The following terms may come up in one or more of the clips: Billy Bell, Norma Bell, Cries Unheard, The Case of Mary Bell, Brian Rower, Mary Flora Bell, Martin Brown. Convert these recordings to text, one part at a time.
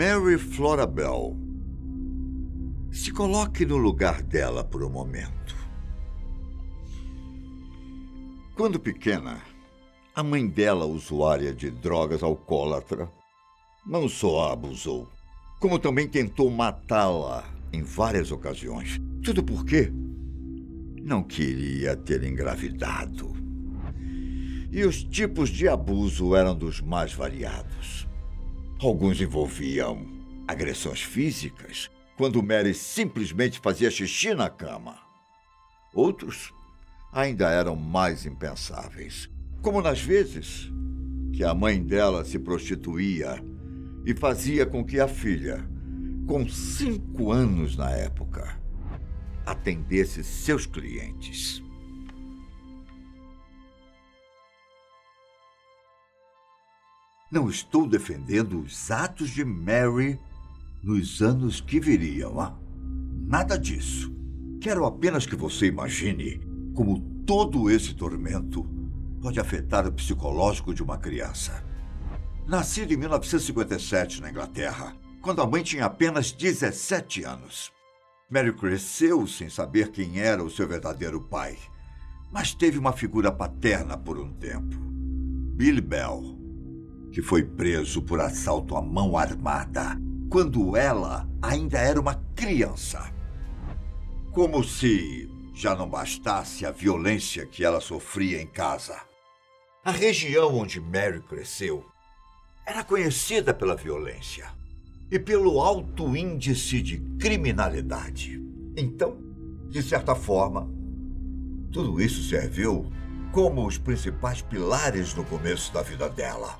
Mary Flora Bell. Se coloque no lugar dela por um momento. Quando pequena, a mãe dela, usuária de drogas alcoólatra, não só a abusou, como também tentou matá-la em várias ocasiões. Tudo porque não queria ter engravidado. E os tipos de abuso eram dos mais variados. Alguns envolviam agressões físicas, quando Mary simplesmente fazia xixi na cama. Outros ainda eram mais impensáveis, como nas vezes que a mãe dela se prostituía e fazia com que a filha, com 5 anos na época, atendesse seus clientes. Não estou defendendo os atos de Mary nos anos que viriam, ah? Nada disso. Quero apenas que você imagine como todo esse tormento pode afetar o psicológico de uma criança. Nascido em 1957 na Inglaterra, quando a mãe tinha apenas 17 anos. Mary cresceu sem saber quem era o seu verdadeiro pai, mas teve uma figura paterna por um tempo, Billy Bell, que foi preso por assalto à mão armada quando ela ainda era uma criança. Como se já não bastasse a violência que ela sofria em casa. A região onde Mary cresceu era conhecida pela violência e pelo alto índice de criminalidade. Então, de certa forma, tudo isso serviu como os principais pilares no começo da vida dela.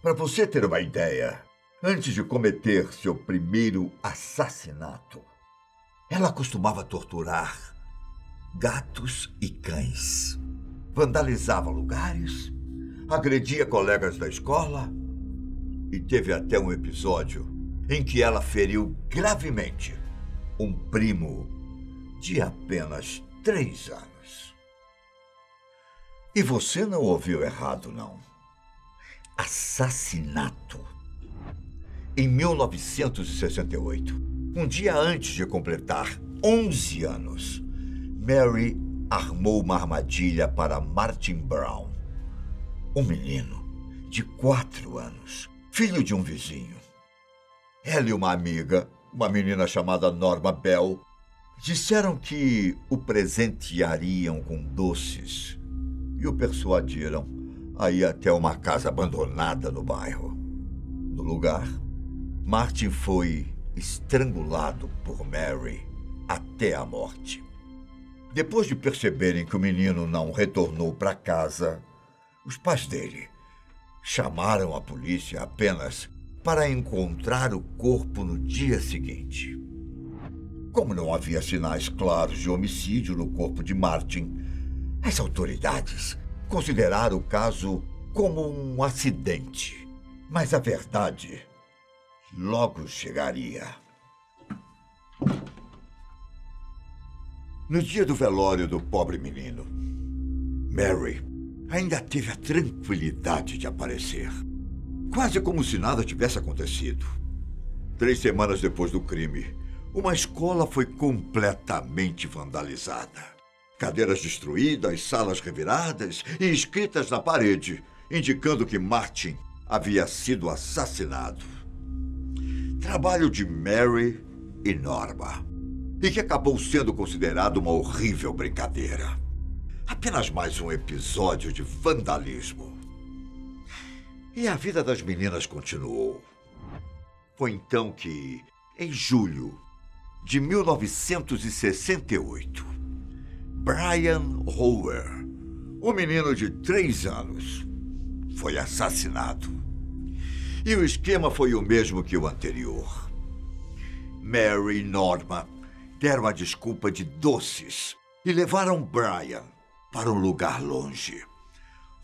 Para você ter uma ideia, antes de cometer seu primeiro assassinato, ela costumava torturar gatos e cães, vandalizava lugares, agredia colegas da escola e teve até um episódio em que ela feriu gravemente um primo de apenas 3 anos. E você não ouviu errado, não. Assassinato. Em 1968, um dia antes de completar 11 anos, Mary armou uma armadilha para Martin Brown, um menino de 4 anos, filho de um vizinho. Ela e uma amiga, uma menina chamada Norma Bell, disseram que o presenteariam com doces e o persuadiram a ir até uma casa abandonada no bairro. No lugar, Martin foi estrangulado por Mary até a morte. Depois de perceberem que o menino não retornou para casa, os pais dele chamaram a polícia apenas para encontrar o corpo no dia seguinte. Como não havia sinais claros de homicídio no corpo de Martin, as autoridades considerar o caso como um acidente, mas a verdade logo chegaria. No dia do velório do pobre menino, Mary ainda teve a tranquilidade de aparecer, quase como se nada tivesse acontecido. 3 semanas depois do crime, uma escola foi completamente vandalizada. Cadeiras destruídas, salas reviradas e escritas na parede, indicando que Martin havia sido assassinado. Trabalho de Mary e Norma, e que acabou sendo considerado uma horrível brincadeira. Apenas mais um episódio de vandalismo. E a vida das meninas continuou. Foi então que, em julho de 1968, Brian Rower, um menino de 3 anos, foi assassinado. E o esquema foi o mesmo que o anterior. Mary e Norma deram a desculpa de doces e levaram Brian para um lugar longe,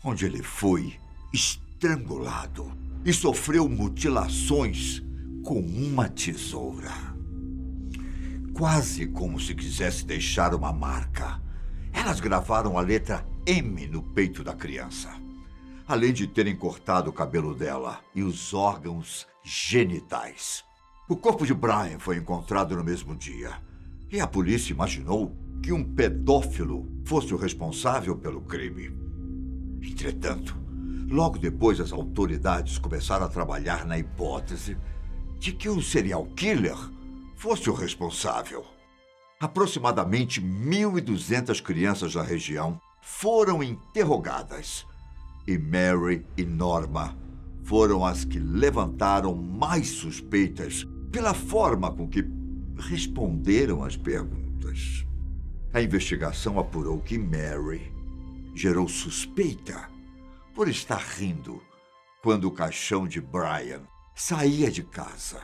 onde ele foi estrangulado e sofreu mutilações com uma tesoura. Quase como se quisesse deixar uma marca, elas gravaram a letra M no peito da criança, além de terem cortado o cabelo dela e os órgãos genitais. O corpo de Brian foi encontrado no mesmo dia, e a polícia imaginou que um pedófilo fosse o responsável pelo crime. Entretanto, logo depois as autoridades começaram a trabalhar na hipótese de que um serial killer fosse o responsável. Aproximadamente 1.200 crianças da região foram interrogadas, e Mary e Norma foram as que levantaram mais suspeitas pela forma com que responderam às perguntas. A investigação apurou que Mary gerou suspeita por estar rindo quando o caixão de Brian saía de casa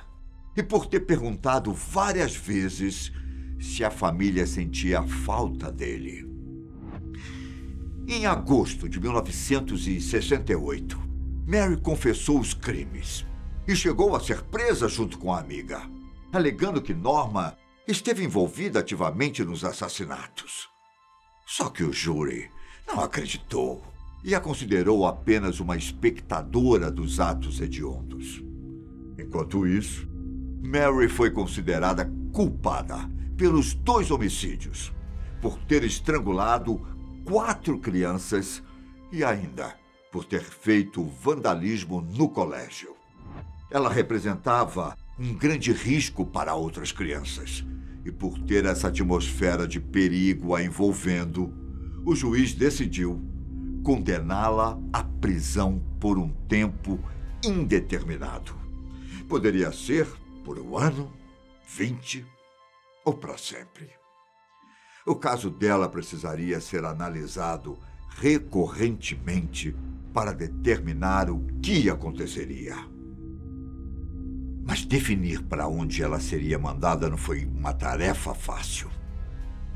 e por ter perguntado várias vezes se a família sentia a falta dele. Em agosto de 1968, Mary confessou os crimes e chegou a ser presa junto com a amiga, alegando que Norma esteve envolvida ativamente nos assassinatos. Só que o júri não acreditou e a considerou apenas uma espectadora dos atos hediondos. Enquanto isso, Mary foi considerada culpada pelos 2 homicídios, por ter estrangulado 4 crianças e ainda por ter feito vandalismo no colégio. Ela representava um grande risco para outras crianças e por ter essa atmosfera de perigo a envolvendo, o juiz decidiu condená-la à prisão por um tempo indeterminado. Poderia ser por um ano, 20 ou para sempre. O caso dela precisaria ser analisado recorrentemente para determinar o que aconteceria. Mas definir para onde ela seria mandada não foi uma tarefa fácil.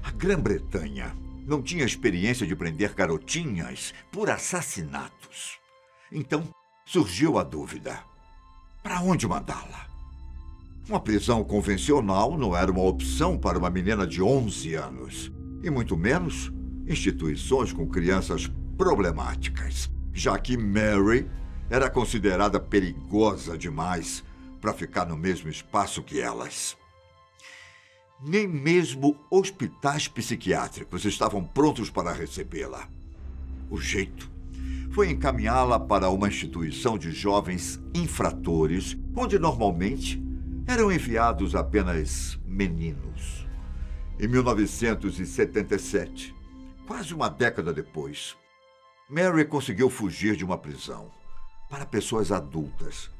A Grã-Bretanha não tinha experiência de prender garotinhas por assassinatos. Então, surgiu a dúvida: para onde mandá-la? Uma prisão convencional não era uma opção para uma menina de 11 anos, e muito menos instituições com crianças problemáticas, já que Mary era considerada perigosa demais para ficar no mesmo espaço que elas. Nem mesmo hospitais psiquiátricos estavam prontos para recebê-la. O jeito foi encaminhá-la para uma instituição de jovens infratores, onde normalmente eram enviados apenas meninos. Em 1977, quase uma década depois, Mary conseguiu fugir de uma prisão para pessoas adultas,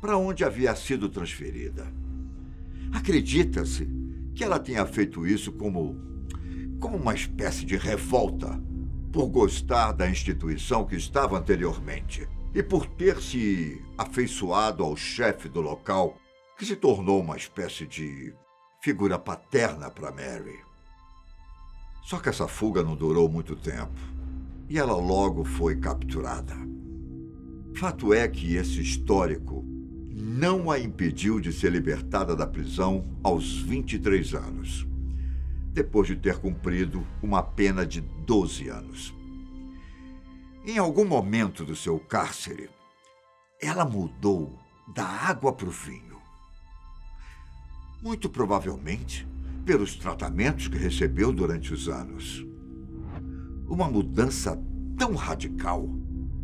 para onde havia sido transferida. Acredita-se que ela tenha feito isso como uma espécie de revolta por gostar da instituição que estava anteriormente e por ter se afeiçoado ao chefe do local, que se tornou uma espécie de figura paterna para Mary. Só que essa fuga não durou muito tempo e ela logo foi capturada. Fato é que esse histórico não a impediu de ser libertada da prisão aos 23 anos, depois de ter cumprido uma pena de 12 anos. Em algum momento do seu cárcere, ela mudou da água para o vinho. Muito provavelmente pelos tratamentos que recebeu durante os anos. Uma mudança tão radical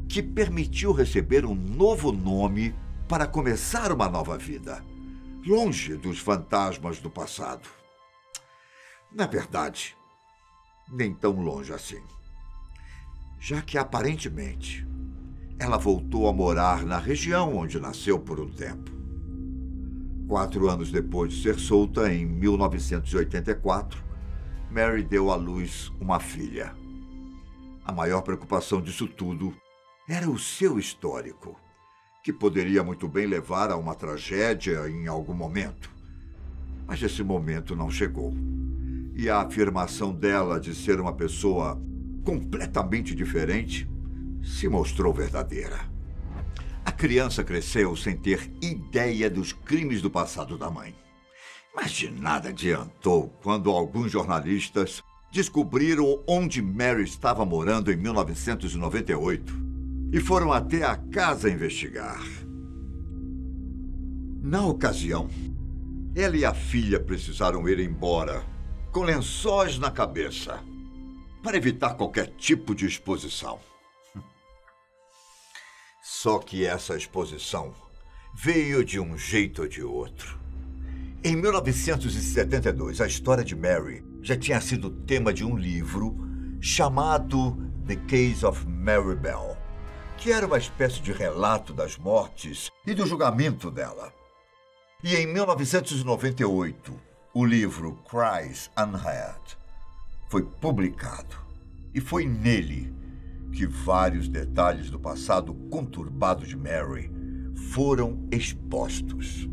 que permitiu receber um novo nome para começar uma nova vida, longe dos fantasmas do passado. Na verdade, nem tão longe assim, já que aparentemente ela voltou a morar na região onde nasceu por um tempo. 4 anos depois de ser solta, em 1984, Mary deu à luz uma filha. A maior preocupação disso tudo era o seu histórico, que poderia muito bem levar a uma tragédia em algum momento. Mas esse momento não chegou. E a afirmação dela de ser uma pessoa completamente diferente se mostrou verdadeira. A criança cresceu sem ter ideia dos crimes do passado da mãe. Mas de nada adiantou quando alguns jornalistas descobriram onde Mary estava morando em 1998 e foram até a casa investigar. Na ocasião, ela e a filha precisaram ir embora, com lençóis na cabeça, para evitar qualquer tipo de exposição. Só que essa exposição veio de um jeito ou de outro. Em 1972, a história de Mary já tinha sido tema de um livro chamado The Case of Mary Bell, que era uma espécie de relato das mortes e do julgamento dela. E em 1998, o livro Cries Unheard foi publicado. E foi nele que vários detalhes do passado conturbado de Mary foram expostos.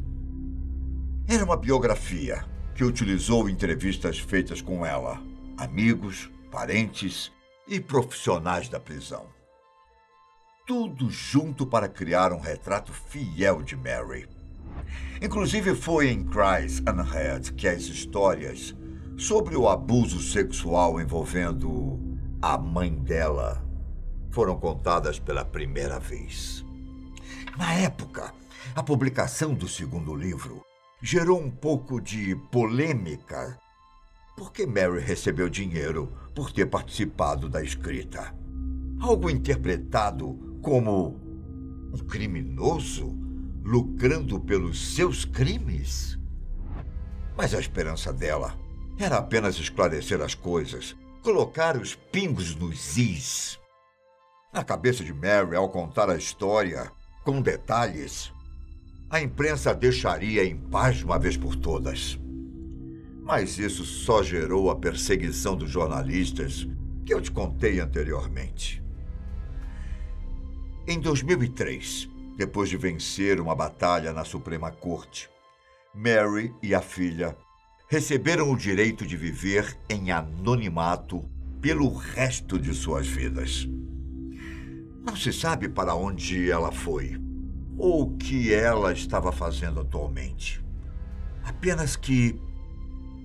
Era uma biografia que utilizou entrevistas feitas com ela, amigos, parentes e profissionais da prisão. Tudo junto para criar um retrato fiel de Mary. Inclusive foi em Cries Unheard que as histórias sobre o abuso sexual envolvendo a mãe dela foram contadas pela primeira vez. Na época, a publicação do segundo livro gerou um pouco de polêmica, porque Mary recebeu dinheiro por ter participado da escrita. Algo interpretado como um criminoso lucrando pelos seus crimes. Mas a esperança dela era apenas esclarecer as coisas, colocar os pingos nos is. Na cabeça de Mary, ao contar a história com detalhes, a imprensa deixaria em paz uma vez por todas. Mas isso só gerou a perseguição dos jornalistas que eu te contei anteriormente. Em 2003, depois de vencer uma batalha na Suprema Corte, Mary e a filha receberam o direito de viver em anonimato pelo resto de suas vidas. Não se sabe para onde ela foi ou o que ela estava fazendo atualmente. Apenas que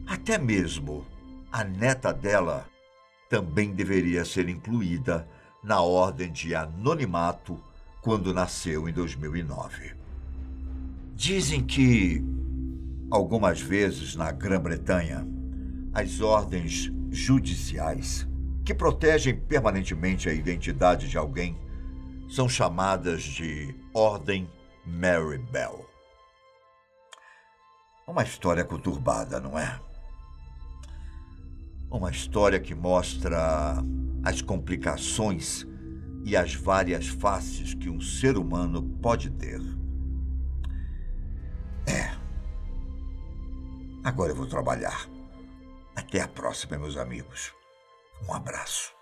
até mesmo a neta dela também deveria ser incluída na ordem de anonimato quando nasceu em 2009. Dizem que algumas vezes na Grã-Bretanha, as ordens judiciais que protegem permanentemente a identidade de alguém são chamadas de Ordem Mary Bell. Uma história conturbada, não é? Uma história que mostra as complicações e as várias faces que um ser humano pode ter. É. Agora eu vou trabalhar. Até a próxima, meus amigos. Um abraço.